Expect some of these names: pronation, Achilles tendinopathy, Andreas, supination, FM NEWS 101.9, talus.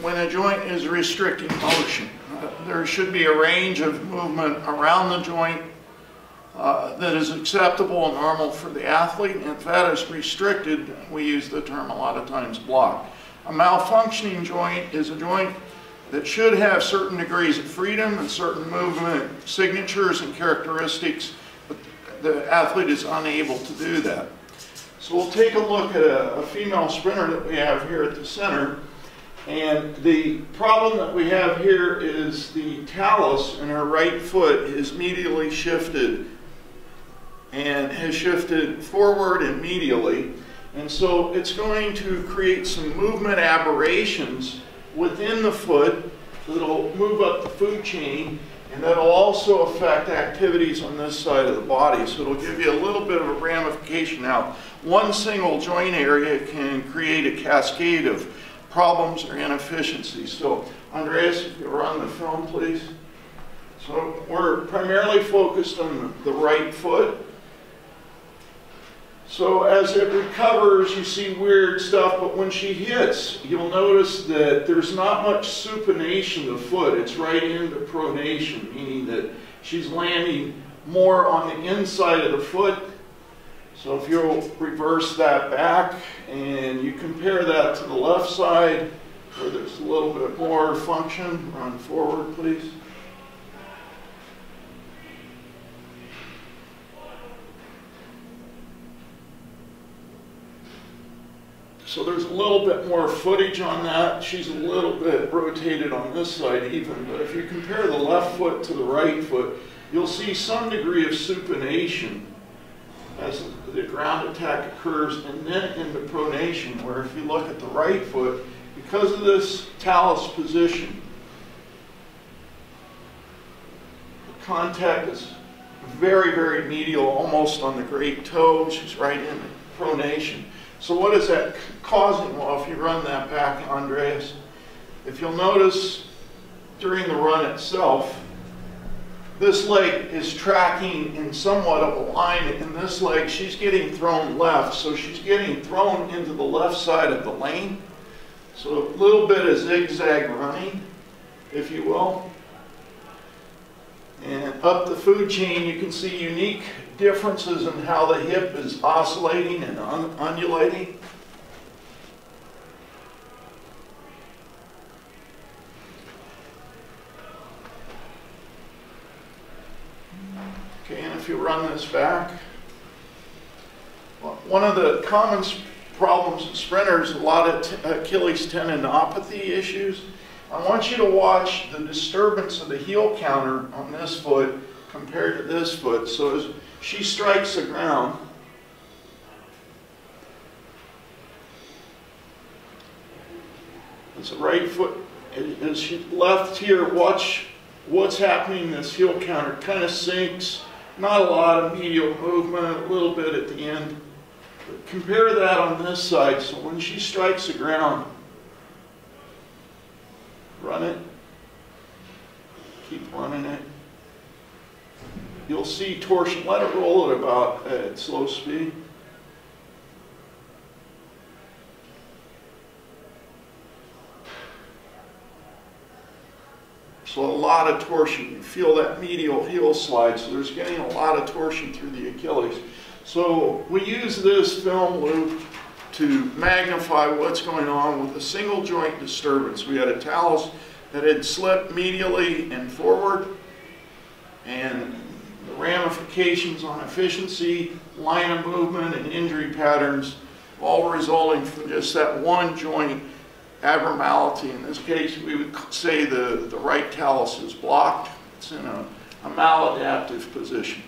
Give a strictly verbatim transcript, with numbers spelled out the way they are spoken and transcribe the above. when a joint is restricting motion. Uh, there should be a range of movement around the joint uh, that is acceptable and normal for the athlete. And if that is restricted, we use the term a lot of times block. A malfunctioning joint is a joint that should have certain degrees of freedom and certain movement signatures and characteristics, but the athlete is unable to do that. So we'll take a look at a, a female sprinter that we have here at the center. And the problem that we have here is the talus in her right foot is medially shifted and has shifted forward and medially. And so it's going to create some movement aberrations within the foot that'll move up the food chain, and that'll also affect activities on this side of the body. So it'll give you a little bit of a ramification. Now, one single joint area can create a cascade of problems or inefficiencies. So, Andreas, if you run the film, please. So we're primarily focused on the right foot. So as it recovers, you see weird stuff, but when she hits, you'll notice that there's not much supination of the foot. It's right into pronation, meaning that she's landing more on the inside of the foot. So if you'll reverse that back and you compare that to the left side, where there's a little bit more function, run forward, please. So there's a little bit more footage on that. She's a little bit rotated on this side even, but if you compare the left foot to the right foot, you'll see some degree of supination as the ground attack occurs, and then into pronation, where if you look at the right foot, because of this talus position, the contact is very, very medial, almost on the great toe. She's right in pronation. So what is that causing? Well, if you run that back, Andreas, if you'll notice during the run itself, this leg is tracking in somewhat of a line, and this leg, she's getting thrown left, so she's getting thrown into the left side of the lane. So a little bit of zigzag running, if you will. And up the food chain, you can see unique differences in how the hip is oscillating and un undulating. Okay, and if you run this back, one of the common problems in sprinters, a lot of t Achilles tendinopathy issues. I want you to watch the disturbance of the heel counter on this foot compared to this foot. So as she strikes the ground, as the right foot, as she left here, watch what's happening. This heel counter kind of sinks, not a lot of medial movement, a little bit at the end. But compare that on this side, so when she strikes the ground, run it, keep running it. You'll see torsion. Let it roll at about at slow speed. So a lot of torsion. You feel that medial heel slide. So there's getting a lot of torsion through the Achilles. So we use this film loop to magnify what's going on with a single joint disturbance. We had a talus that had slipped medially and forward, and the ramifications on efficiency, line of movement, and injury patterns, all resulting from just that one joint abnormality. In this case, we would say the, the right talus is blocked. It's in a, a maladaptive position.